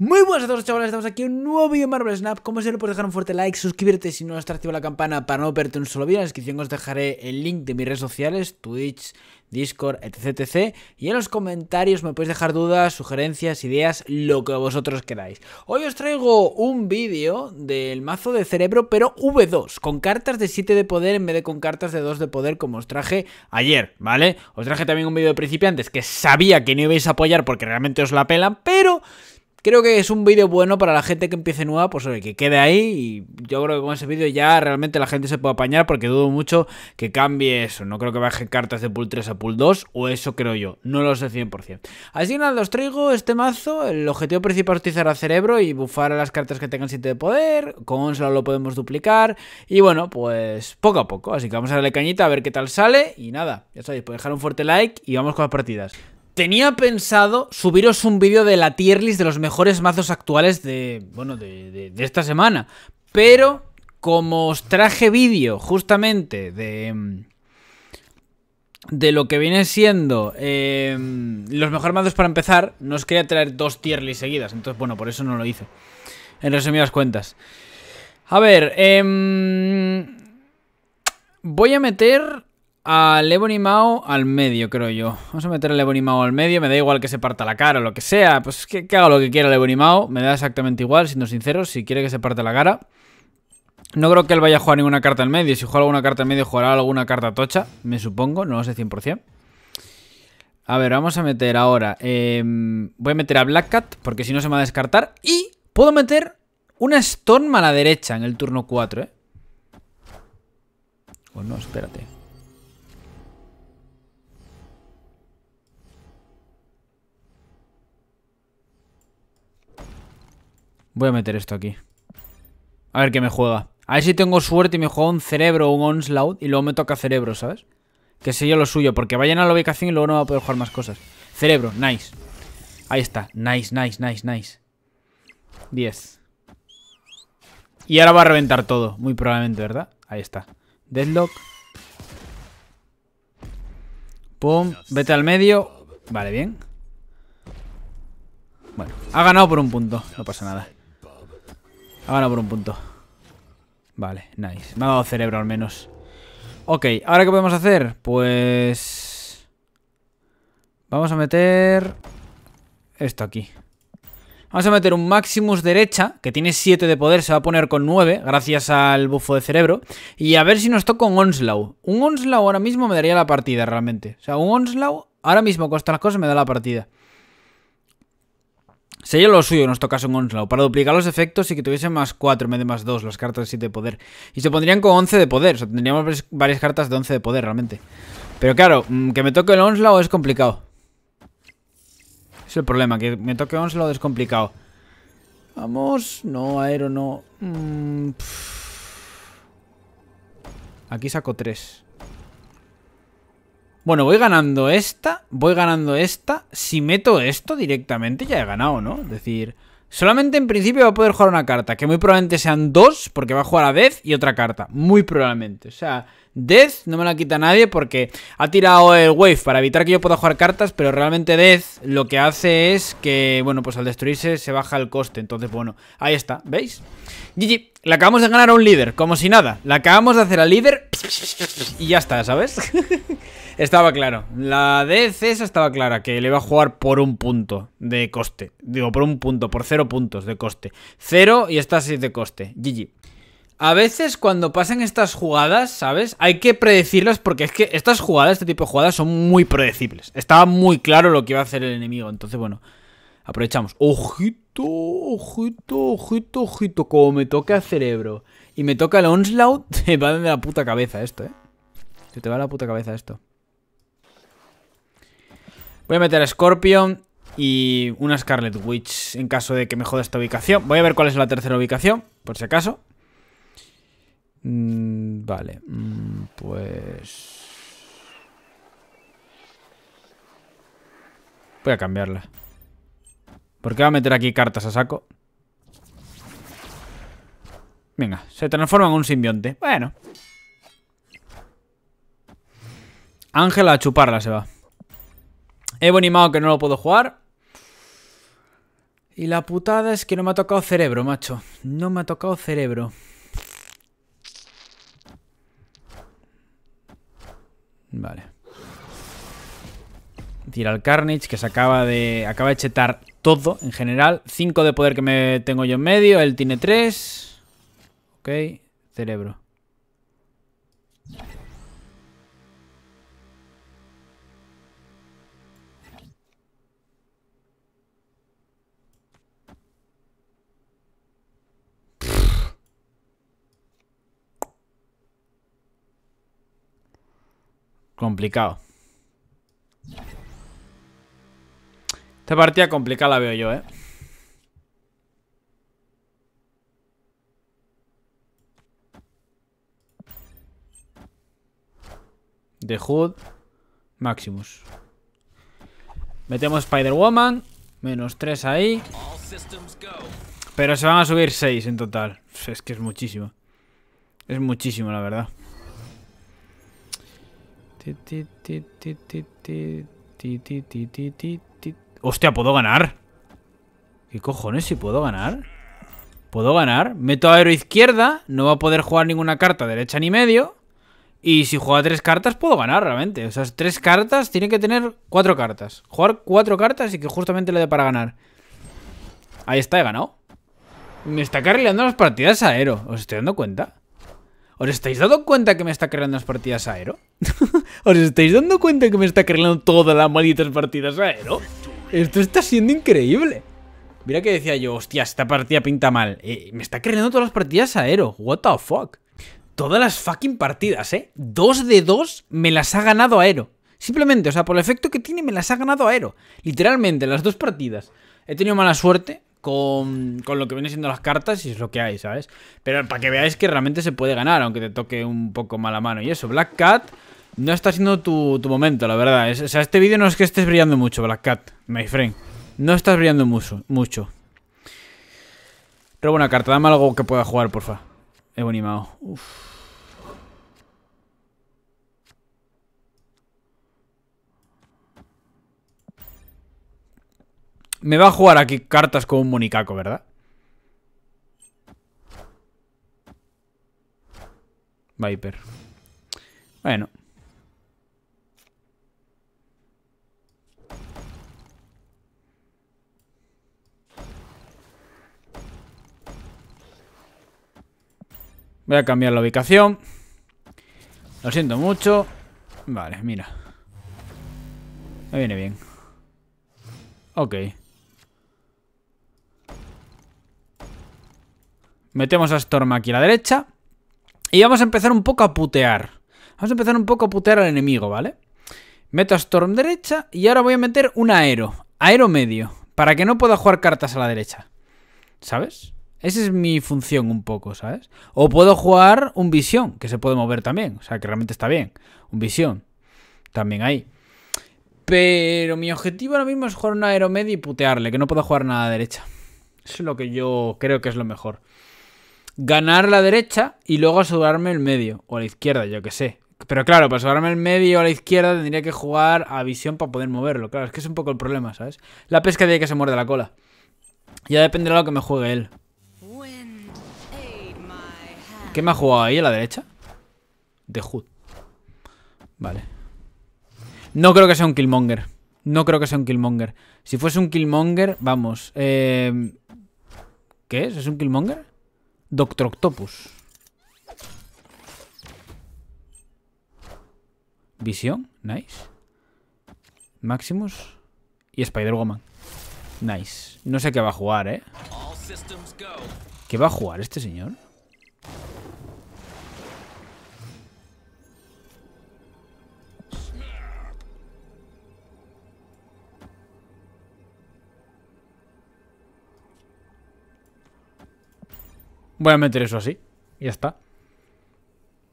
Muy buenas a todos, chavales, estamos aquí en un nuevo vídeo en Marvel Snap. Como siempre, puedes dejar un fuerte like, suscribirte si no has activado la campana para no perderte un solo vídeo. En la descripción os dejaré el link de mis redes sociales, Twitch, Discord, etc. Y en los comentarios me podéis dejar dudas, sugerencias, ideas, lo que vosotros queráis. Hoy os traigo un vídeo del mazo de Cerebro, pero V2, con cartas de 7 de poder en vez de con cartas de 2 de poder como os traje ayer, ¿vale? Os traje también un vídeo de principiantes que sabía que no ibais a apoyar porque realmente os la pelan, pero creo que es un vídeo bueno para la gente que empiece nueva, pues oye, que quede ahí. Y yo creo que con ese vídeo ya realmente la gente se puede apañar, porque dudo mucho que cambie eso. No creo que baje cartas de pool 3 a pool 2, o eso creo yo, no lo sé 100%. Así que nada, os traigo este mazo. El objetivo principal es utilizar a Cerebro y bufar a las cartas que tengan 7 de poder. Con Onslaught lo podemos duplicar. Y bueno, pues poco a poco. Así que vamos a darle cañita a ver qué tal sale. Y nada, ya sabéis, podéis dejar un fuerte like y vamos con las partidas. Tenía pensado subiros un vídeo de la tier list de los mejores mazos actuales de, bueno, de esta semana. Pero como os traje vídeo justamente de lo que viene siendo los mejores mazos para empezar, no os quería traer dos tier list seguidas. Entonces, bueno, por eso no lo hice. En resumidas cuentas. A ver, voy a meter al Ebony Maw al medio, creo yo. Vamos a meter al Ebony Maw al medio. Me da igual que se parta la cara o lo que sea. Pues que haga lo que quiera el Ebony Maw. Me da exactamente igual, siendo sinceros. Si quiere que se parte la cara, no creo que él vaya a jugar ninguna carta al medio. Si juega alguna carta al medio, jugará alguna carta tocha, me supongo, no lo sé 100%. A ver, vamos a meter ahora voy a meter a Black Cat, porque si no se me va a descartar. Y puedo meter una Storm a la derecha en el turno 4, ¿eh? O no, espérate. Voy a meter esto aquí. A ver qué me juega. A ver si tengo suerte y me juega un Cerebro o un Onslaught. Y luego me toca Cerebro, ¿sabes? Que sé yo lo suyo. Porque vayan a la ubicación y luego no va a poder jugar más cosas. Cerebro, nice. Ahí está. Nice, nice, nice, nice. 10. Y ahora va a reventar todo. Muy probablemente, ¿verdad? Ahí está. Deadlock. Pum. Vete al medio. Vale, bien. Bueno, ha ganado por un punto. No pasa nada. Ha ganado por un punto. Vale, nice. Me ha dado Cerebro al menos. Ok, ¿ahora qué podemos hacer? Pues vamos a meter esto aquí. Vamos a meter un Maximus derecha, que tiene 7 de poder. Se va a poner con 9, gracias al bufo de Cerebro. Y a ver si nos toca un Onslaught. Un Onslaught ahora mismo me daría la partida, realmente. O sea, un Onslaught ahora mismo, con estas cosas, me da la partida. Sería lo suyo que nos tocase un Onslaught, para duplicar los efectos y que tuviesen más 4 en vez de más 2 las cartas de 7 de poder. Y se pondrían con 11 de poder, o sea, tendríamos varias cartas de 11 de poder realmente. Pero claro, que me toque el Onslaught es complicado. Es el problema, que me toque Onslaught es complicado. Vamos, no, Aero no. Aquí saco 3. Bueno, voy ganando esta. Si meto esto directamente ya he ganado, ¿no? Es decir, solamente en principio va a poder jugar una carta, que muy probablemente sean dos, porque va a jugar a Death y otra carta, muy probablemente. O sea, Death no me la quita nadie porque ha tirado el Wave para evitar que yo pueda jugar cartas, pero realmente Death lo que hace es que, bueno, pues al destruirse se baja el coste. Entonces, bueno, ahí está, ¿veis? GG, la acabamos de ganar a un líder, como si nada. La acabamos de hacer al líder y ya está, ¿sabes? Estaba claro, la Death esa estaba clara, que le iba a jugar por un punto de coste. Digo, por un punto, por 0 puntos de coste. 0 y está 6 de coste. GG. A veces cuando pasan estas jugadas, ¿sabes? Hay que predecirlas, porque es que estas jugadas, este tipo de jugadas son muy predecibles. Estaba muy claro lo que iba a hacer el enemigo, entonces bueno, aprovechamos. Ojito, ojito, ojito, ojito, como me toca el Cerebro y me toca el Onslaught, te va de la puta cabeza esto, ¿eh? Se te va de la puta cabeza esto. Voy a meter a Scorpion y una Scarlet Witch en caso de que me joda esta ubicación. Voy a ver cuál es la tercera ubicación, por si acaso. Vale, pues voy a cambiarla, porque va a meter aquí cartas a saco. Venga, se transforma en un simbionte. Bueno. Ángela a chuparla se va. Ebony Maw, que no lo puedo jugar. Y la putada es que no me ha tocado cerebro, macho. No me ha tocado cerebro. Vale. Tira al Carnage, que se acaba de chetar todo en general. 5 de poder que me tengo yo en medio. Él tiene 3. Ok. Cerebro. Complicado. Esta partida complicada la veo yo, ¿eh? The Hood, Maximus. Metemos Spider-Woman. Menos 3 ahí. Pero se van a subir 6 en total. Es que es muchísimo. Es muchísimo, la verdad. Hostia, ¿puedo ganar? ¿Qué cojones? ¿Si puedo ganar? ¿Puedo ganar? Meto a Aero izquierda. No va a poder jugar ninguna carta derecha ni medio. Y si juega 3 cartas puedo ganar realmente. O sea, 3 cartas. Tiene que tener 4 cartas. Jugar 4 cartas y que justamente le dé para ganar. Ahí está, he ganado. Me está carrileando las partidas a Aero. ¿Os estoy dando cuenta? ¿Os estáis dando cuenta que me está cargando las partidas Aero? ¿Os estáis dando cuenta que me está cargando todas las malditas partidas Aero? Esto está siendo increíble. Mira que decía yo, hostia, esta partida pinta mal. Me está cargando todas las partidas Aero. What the fuck. Todas las fucking partidas, ¿eh? 2 de 2 me las ha ganado Aero. Simplemente, o sea, por el efecto que tiene me las ha ganado Aero. Literalmente, las 2 partidas. He tenido mala suerte. Con lo que viene siendo las cartas y es lo que hay, ¿sabes? Pero para que veáis que realmente se puede ganar, aunque te toque un poco mala mano. Y eso, Black Cat no está siendo tu momento, la verdad. O sea, este vídeo no es que estés brillando mucho, Black Cat, my friend. No estás brillando mucho. Roba una carta, dame algo que pueda jugar, porfa. Ebony Maw. Uf. Me va a jugar aquí cartas con un monicaco, ¿verdad? Viper. Bueno. Voy a cambiar la ubicación. Lo siento mucho. Vale, mira. Me viene bien. Ok. Metemos a Storm aquí a la derecha. Y vamos a empezar un poco a putear. Vamos a empezar un poco a putear al enemigo, ¿vale? Meto a Storm derecha. Y ahora voy a meter un Aero. Aero medio. Para que no pueda jugar cartas a la derecha. ¿Sabes? Esa es mi función un poco, ¿sabes? O puedo jugar un Visión. Que se puede mover también. O sea, que realmente está bien. Un Visión. También ahí. Pero mi objetivo ahora mismo es jugar un Aero medio y putearle. Que no pueda jugar nada a la derecha. Eso es lo que yo creo que es lo mejor. Ganar la derecha y luego asegurarme el medio. O a la izquierda, yo que sé. Pero claro, para asegurarme el medio o a la izquierda tendría que jugar a Visión para poder moverlo. Claro, es que es un poco el problema, ¿sabes? La pescadilla que se muerde la cola. Ya dependerá de lo que me juegue él. ¿Qué me ha jugado ahí a la derecha? The Hood. Vale. No creo que sea un Killmonger. No creo que sea un Killmonger. Si fuese un Killmonger, vamos. ¿Qué es? ¿Es un Killmonger? Doctor Octopus. Visión, nice. Maximus y Spider-Woman. Nice. No sé qué va a jugar, ¿eh? ¿Qué va a jugar este señor? Voy a meter eso así. Ya está.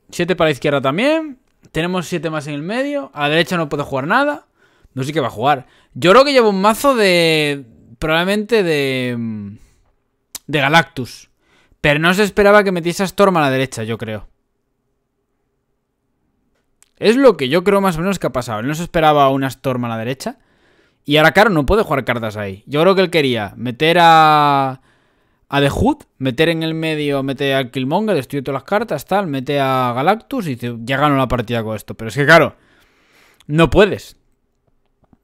7 para la izquierda también. Tenemos 7 más en el medio. A la derecha no puedo jugar nada. No sé qué va a jugar. Yo creo que llevo un mazo de... probablemente de... de Galactus. Pero no se esperaba que metiese a Storm a la derecha, yo creo. Es lo que yo creo más o menos que ha pasado. No se esperaba una Storm a la derecha. Y ahora, claro, no puede jugar cartas ahí. Yo creo que él quería meter a The Hood, meter en el medio, mete al Killmonger, destruye todas las cartas, tal, mete a Galactus y dice, ya ganó la partida con esto. Pero es que, claro, no puedes.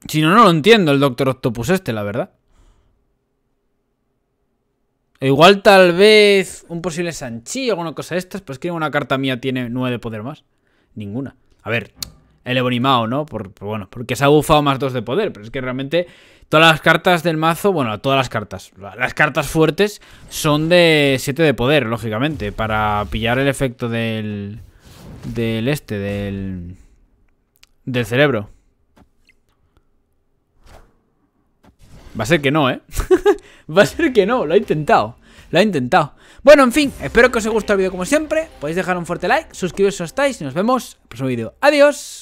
Si no, no lo entiendo el Doctor Octopus este, la verdad. E igual, tal vez, un posible Sanchi o alguna cosa de estas, pues que una carta mía tiene 9 de poder más. Ninguna. A ver, el Ebony Maw, ¿no? Por, bueno, porque se ha bufado más 2 de poder, pero es que realmente todas las cartas del mazo, bueno, todas las cartas fuertes son de 7 de poder, lógicamente, para pillar el efecto del cerebro. Va a ser que no, ¿eh? Va a ser que no, lo he intentado. Lo he intentado. Bueno, en fin, espero que os haya gustado el vídeo como siempre. Podéis dejar un fuerte like, suscribiros si no estáis y nos vemos en el próximo vídeo. ¡Adiós!